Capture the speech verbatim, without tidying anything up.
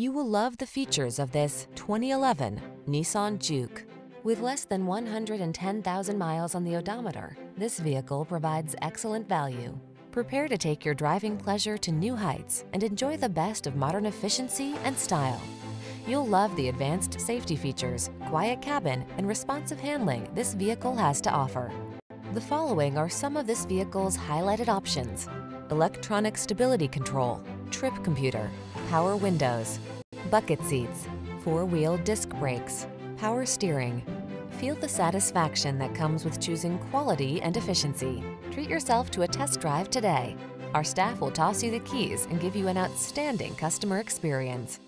You will love the features of this twenty eleven Nissan Juke. With less than one hundred ten thousand miles on the odometer, this vehicle provides excellent value. Prepare to take your driving pleasure to new heights and enjoy the best of modern efficiency and style. You'll love the advanced safety features, quiet cabin, and responsive handling this vehicle has to offer. The following are some of this vehicle's highlighted options: electronic stability control, trip computer, power windows, bucket seats, four-wheel disc brakes, power steering. Feel the satisfaction that comes with choosing quality and efficiency. Treat yourself to a test drive today. Our staff will toss you the keys and give you an outstanding customer experience.